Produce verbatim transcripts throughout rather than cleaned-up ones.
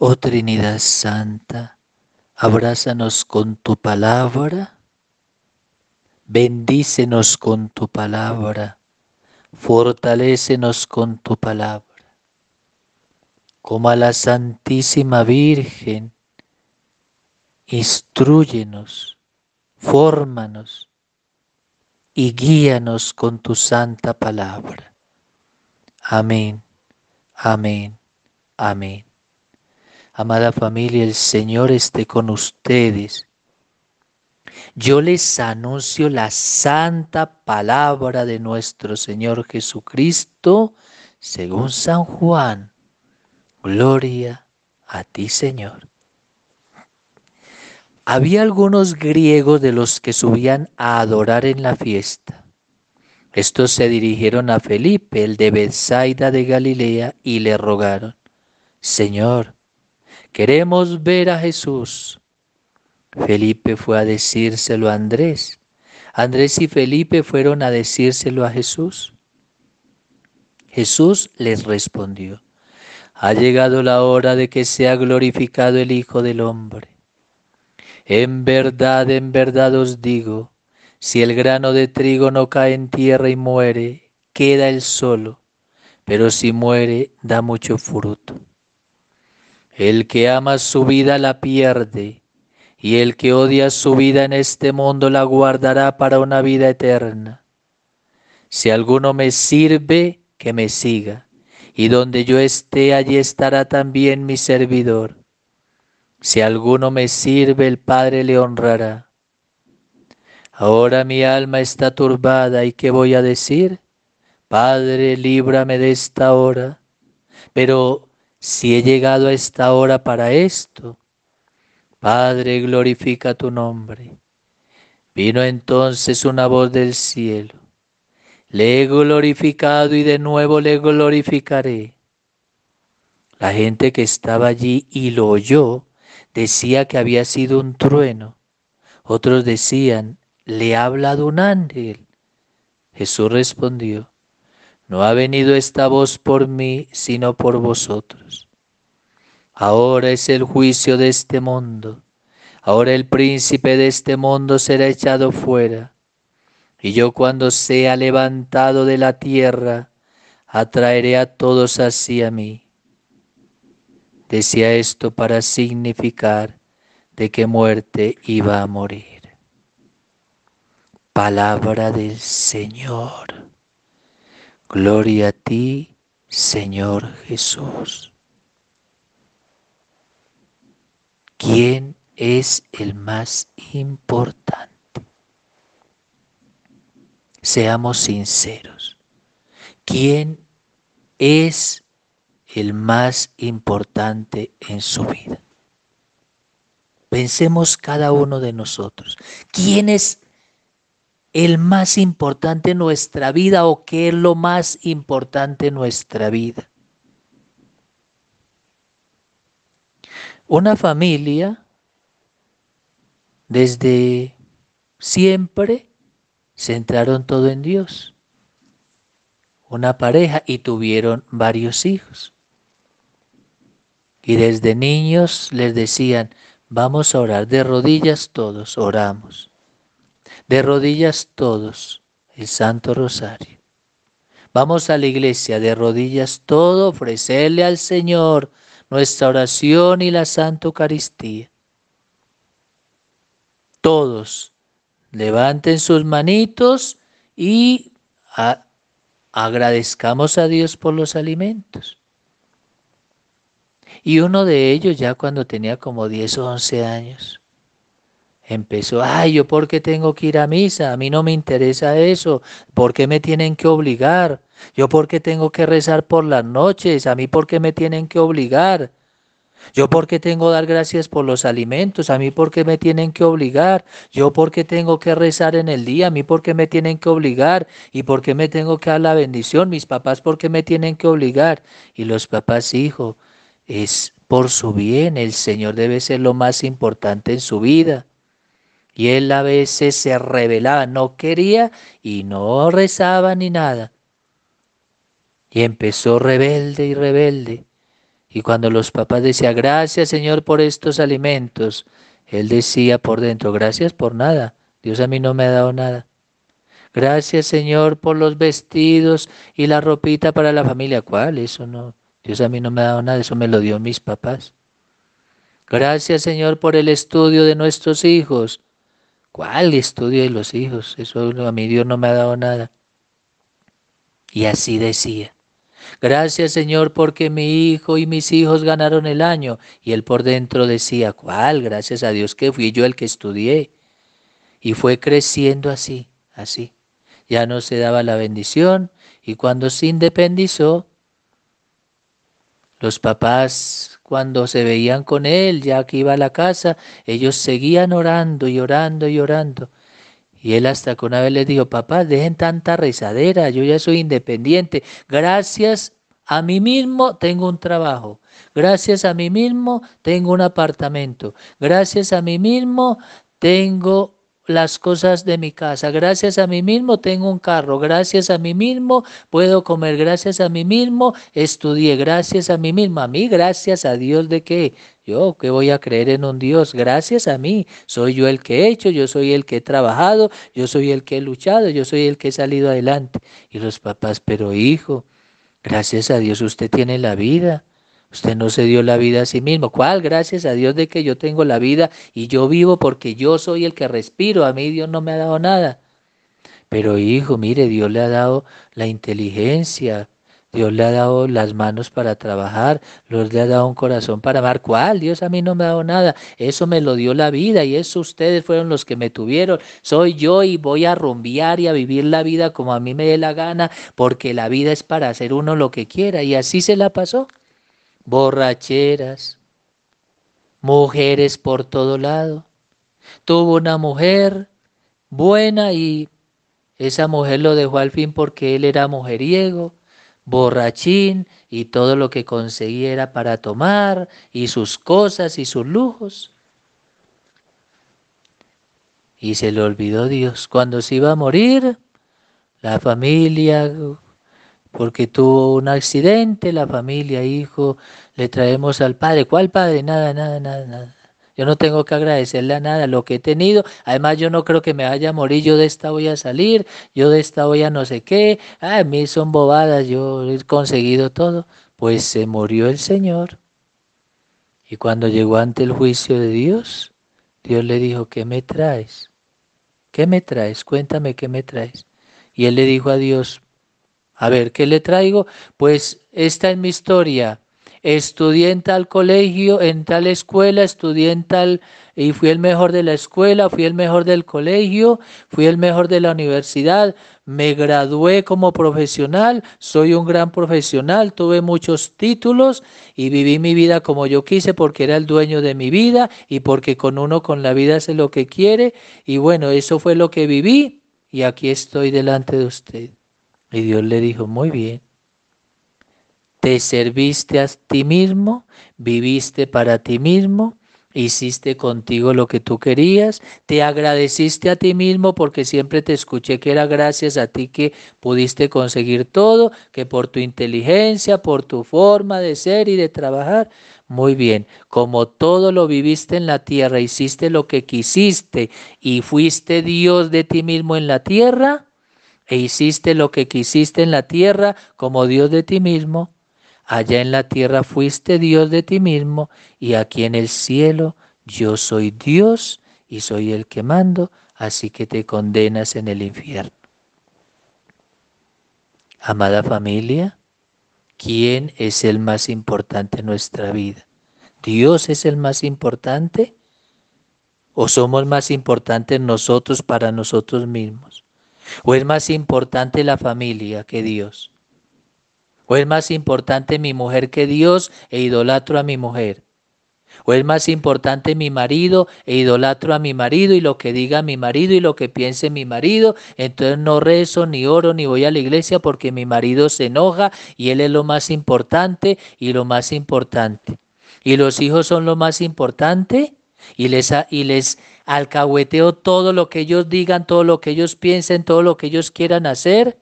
Oh Trinidad Santa, abrázanos con tu palabra, bendícenos con tu palabra, fortalécenos con tu palabra. Como a la Santísima Virgen, instrúyenos, fórmanos y guíanos con tu santa palabra. Amén, amén, amén. Amada familia, el Señor esté con ustedes. Yo les anuncio la santa palabra de nuestro Señor Jesucristo, según San Juan. Gloria a ti, Señor. Había algunos griegos de los que subían a adorar en la fiesta. Estos se dirigieron a Felipe, el de Betsaida de Galilea, y le rogaron: Señor, queremos ver a Jesús. Felipe fue a decírselo a Andrés. Andrés y Felipe fueron a decírselo a Jesús. Jesús les respondió: ha llegado la hora de que sea glorificado el Hijo del Hombre. En verdad, en verdad os digo, si el grano de trigo no cae en tierra y muere, queda él solo, pero si muere, da mucho fruto. El que ama su vida la pierde, y el que odia su vida en este mundo la guardará para una vida eterna. Si alguno me sirve, que me siga. Y donde yo esté, allí estará también mi servidor. Si alguno me sirve, el Padre le honrará. Ahora mi alma está turbada, ¿y qué voy a decir? Padre, líbrame de esta hora. Pero si he llegado a esta hora para esto, Padre, glorifica tu nombre. Vino entonces una voz del cielo: le he glorificado y de nuevo le glorificaré. La gente que estaba allí y lo oyó decía que había sido un trueno. Otros decían: le ha hablado un ángel. Jesús respondió: no ha venido esta voz por mí, sino por vosotros. Ahora es el juicio de este mundo. Ahora el príncipe de este mundo será echado fuera. Y yo, cuando sea levantado de la tierra, atraeré a todos hacia mí. Decía esto para significar de qué muerte iba a morir. Palabra del Señor. Gloria a ti, Señor Jesús. ¿Quién es el más importante? Seamos sinceros. ¿Quién es el más importante en su vida? Pensemos cada uno de nosotros. ¿Quién es el más importante en nuestra vida, o qué es lo más importante en nuestra vida? Una familia desde siempre centraron todo en Dios. Una pareja y tuvieron varios hijos. Y desde niños les decían: vamos a orar. De rodillas todos oramos. De rodillas todos el Santo Rosario. Vamos a la iglesia. De rodillas todo ofrecerle al Señor nuestra oración y la Santa Eucaristía. Todos levanten sus manitos y a, agradezcamos a Dios por los alimentos. Y uno de ellos, ya cuando tenía como diez o once años, empezó: ay, ¿yo por qué tengo que ir a misa? A mí no me interesa eso. ¿Por qué me tienen que obligar? ¿Yo por qué tengo que rezar por las noches? ¿A mí por qué me tienen que obligar? ¿Yo por qué tengo que dar gracias por los alimentos? ¿A mí por qué me tienen que obligar? ¿Yo por qué tengo que rezar en el día? ¿A mí por qué me tienen que obligar? ¿Y por qué me tengo que dar la bendición? ¿Mis papás por qué me tienen que obligar? Y los papás: hijo, es por su bien. El Señor debe ser lo más importante en su vida. Y él a veces se rebelaba, no quería y no rezaba ni nada. Y empezó rebelde y rebelde. Y cuando los papás decían, gracias Señor por estos alimentos, él decía por dentro, gracias por nada, Dios a mí no me ha dado nada. Gracias Señor por los vestidos y la ropita para la familia. ¿Cuál? Eso no, Dios a mí no me ha dado nada, eso me lo dio mis papás. Gracias Señor por el estudio de nuestros hijos. ¿Cuál estudio de los hijos? Eso a mí Dios no me ha dado nada. Y así decía. Gracias Señor porque mi hijo y mis hijos ganaron el año. Y él por dentro decía, ¿cuál? Gracias a Dios que fui yo el que estudié. Y fue creciendo así, así. Ya no se daba la bendición y cuando se independizó, los papás cuando se veían con él, ya que iba a la casa, ellos seguían orando y orando y orando. Y él hasta que una vez les dijo, papá, dejen tanta rezadera, yo ya soy independiente. Gracias a mí mismo tengo un trabajo. Gracias a mí mismo tengo un apartamento. Gracias a mí mismo tengo las cosas de mi casa. Gracias a mí mismo tengo un carro. Gracias a mí mismo puedo comer. Gracias a mí mismo estudié. Gracias a mí mismo. A mí, gracias a Dios de qué. Yo que voy a creer en un Dios. Gracias a mí. Soy yo el que he hecho. Yo soy el que he trabajado. Yo soy el que he luchado. Yo soy el que he salido adelante. Y los papás, pero hijo, gracias a Dios usted tiene la vida. Usted no se dio la vida a sí mismo. ¿Cuál? Gracias a Dios de que yo tengo la vida y yo vivo porque yo soy el que respiro. A mí Dios no me ha dado nada. Pero hijo, mire, Dios le ha dado la inteligencia. Dios le ha dado las manos para trabajar. Dios le ha dado un corazón para amar. ¿Cuál? Dios a mí no me ha dado nada. Eso me lo dio la vida y eso ustedes fueron los que me tuvieron. Soy yo y voy a rumbear y a vivir la vida como a mí me dé la gana porque la vida es para hacer uno lo que quiera. Y así se la pasó. Borracheras, mujeres por todo lado. Tuvo una mujer buena y esa mujer lo dejó al fin porque él era mujeriego, borrachín y todo lo que conseguía era para tomar y sus cosas y sus lujos. Y se le olvidó Dios. Cuando se iba a morir, la familia... Porque tuvo un accidente, la familia, hijo, le traemos al padre. ¿Cuál padre? Nada, nada, nada, nada. Yo no tengo que agradecerle a nada lo que he tenido. Además, yo no creo que me vaya a morir. Yo de esta voy a salir, yo de esta voy a no sé qué. A mí son bobadas, yo he conseguido todo. Pues se murió el Señor. Y cuando llegó ante el juicio de Dios, Dios le dijo, ¿qué me traes? ¿Qué me traes? Cuéntame, ¿qué me traes? Y él le dijo a Dios, a ver, ¿qué le traigo? Pues esta es mi historia. Estudié en tal colegio, en tal escuela, estudié en tal... Y fui el mejor de la escuela, fui el mejor del colegio, fui el mejor de la universidad. Me gradué como profesional, soy un gran profesional, tuve muchos títulos y viví mi vida como yo quise porque era el dueño de mi vida y porque con uno con la vida hace lo que quiere. Y bueno, eso fue lo que viví y aquí estoy delante de usted. Y Dios le dijo, muy bien, te serviste a ti mismo, viviste para ti mismo, hiciste contigo lo que tú querías, te agradeciste a ti mismo porque siempre te escuché que era gracias a ti que pudiste conseguir todo, que por tu inteligencia, por tu forma de ser y de trabajar. Muy bien, como todo lo viviste en la tierra, hiciste lo que quisiste y fuiste Dios de ti mismo en la tierra, e hiciste lo que quisiste en la tierra como Dios de ti mismo, allá en la tierra fuiste Dios de ti mismo, y aquí en el cielo yo soy Dios y soy el que mando, así que te condenas en el infierno. Amada familia, ¿quién es el más importante en nuestra vida? ¿Dios es el más importante? ¿O somos más importantes nosotros para nosotros mismos? ¿O es más importante la familia que Dios? ¿O es más importante mi mujer que Dios e idolatro a mi mujer? ¿O es más importante mi marido e idolatro a mi marido y lo que diga mi marido y lo que piense mi marido? Entonces no rezo, ni oro, ni voy a la iglesia porque mi marido se enoja y él es lo más importante y lo más importante. ¿Y los hijos son lo más importante? Y les, y les alcahueteo todo lo que ellos digan, todo lo que ellos piensen, todo lo que ellos quieran hacer,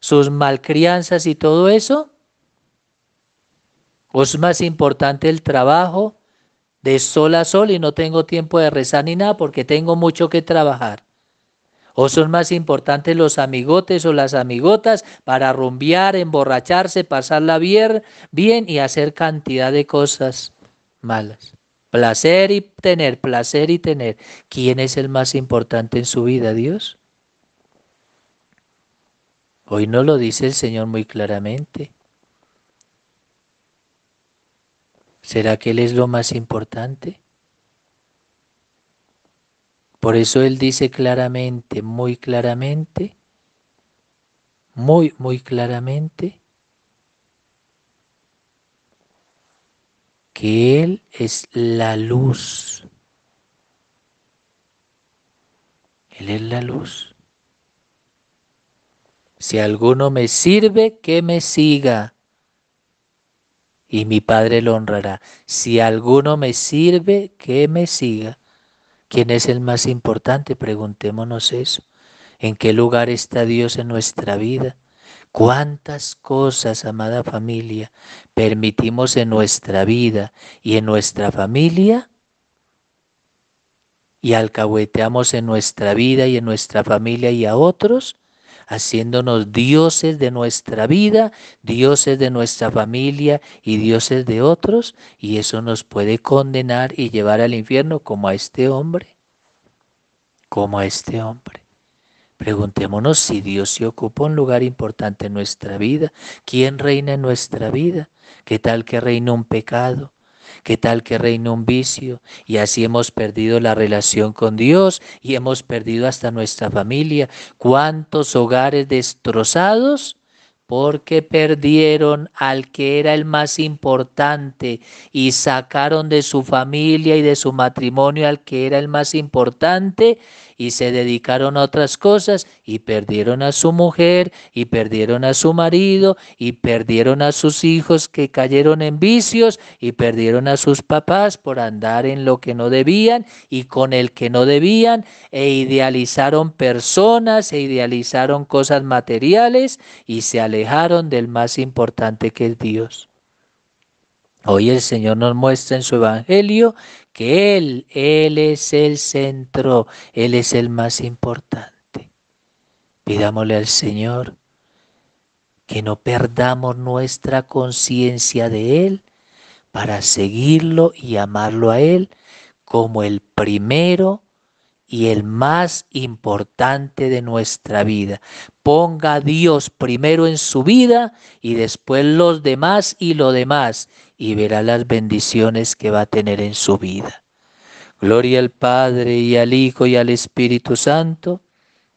sus malcrianzas y todo eso. ¿O es más importante el trabajo de sol a sol y no tengo tiempo de rezar ni nada porque tengo mucho que trabajar? ¿O son más importantes los amigotes o las amigotas para rumbear, emborracharse, pasarla bien, bien y hacer cantidad de cosas malas? Placer y tener, placer y tener. ¿Quién es el más importante en su vida, Dios? Hoy nos lo dice el Señor muy claramente. ¿Será que Él es lo más importante? Por eso Él dice claramente, muy claramente, muy, muy claramente, que Él es la luz. Él es la luz. Si alguno me sirve, que me siga, y mi Padre lo honrará. Si alguno me sirve, que me siga. ¿Quién es el más importante? Preguntémonos eso. ¿En qué lugar está Dios en nuestra vida? ¿Cuántas cosas, amada familia, permitimos en nuestra vida y en nuestra familia? Y alcahueteamos en nuestra vida y en nuestra familia y a otros, haciéndonos dioses de nuestra vida, dioses de nuestra familia y dioses de otros, y eso nos puede condenar y llevar al infierno como a este hombre, como a este hombre. Preguntémonos si Dios se ocupa un lugar importante en nuestra vida, ¿quién reina en nuestra vida? ¿Qué tal que reina un pecado? ¿Qué tal que reina un vicio? Y así hemos perdido la relación con Dios y hemos perdido hasta nuestra familia. ¿Cuántos hogares destrozados? Porque perdieron al que era el más importante y sacaron de su familia y de su matrimonio al que era el más importante y se dedicaron a otras cosas y perdieron a su mujer y perdieron a su marido y perdieron a sus hijos que cayeron en vicios y perdieron a sus papás por andar en lo que no debían y con el que no debían e idealizaron personas, e idealizaron cosas materiales y se alejaron alejaron del más importante que es Dios. Hoy el Señor nos muestra en su evangelio que Él, Él es el centro, Él es el más importante. Pidámosle al Señor que no perdamos nuestra conciencia de Él para seguirlo y amarlo a Él como el primero y el más importante de nuestra vida. Ponga a Dios primero en su vida y después los demás y lo demás, y verá las bendiciones que va a tener en su vida. Gloria al Padre y al Hijo y al Espíritu Santo,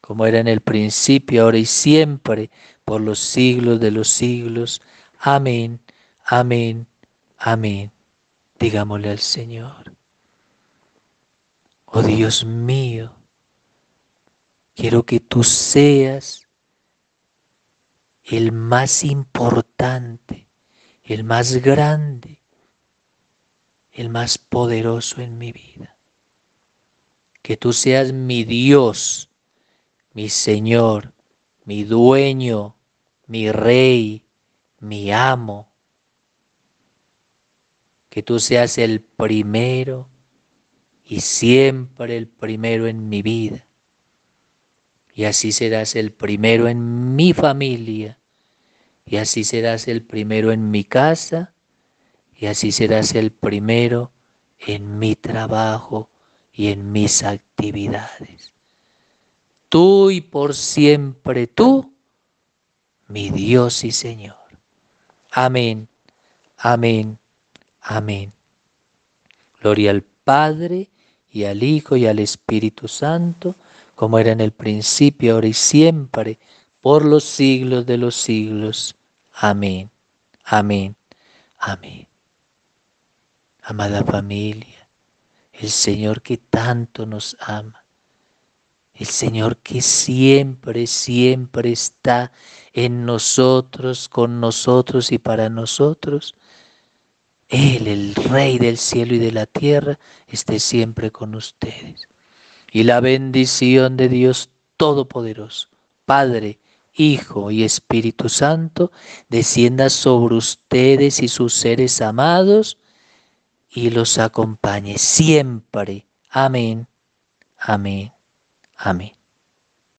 como era en el principio, ahora y siempre, por los siglos de los siglos. Amén, amén, amén. Digámosle al Señor. Oh Dios mío, quiero que tú seas el más importante, el más grande, el más poderoso en mi vida. Que tú seas mi Dios, mi Señor, mi dueño, mi Rey, mi amo. Que tú seas el primero y siempre el primero en mi vida. Y así serás el primero en mi familia. Y así serás el primero en mi casa. Y así serás el primero en mi trabajo y en mis actividades. Tú y por siempre tú, mi Dios y Señor. Amén, amén, amén. Gloria al Padre y al Hijo y al Espíritu Santo, como era en el principio, ahora y siempre, por los siglos de los siglos. Amén, amén, amén. Amada familia, el Señor que tanto nos ama, el Señor que siempre, siempre está en nosotros, con nosotros y para nosotros, Él, el Rey del cielo y de la tierra, esté siempre con ustedes. Y la bendición de Dios Todopoderoso, Padre, Hijo y Espíritu Santo, descienda sobre ustedes y sus seres amados y los acompañe siempre. Amén, amén, amén.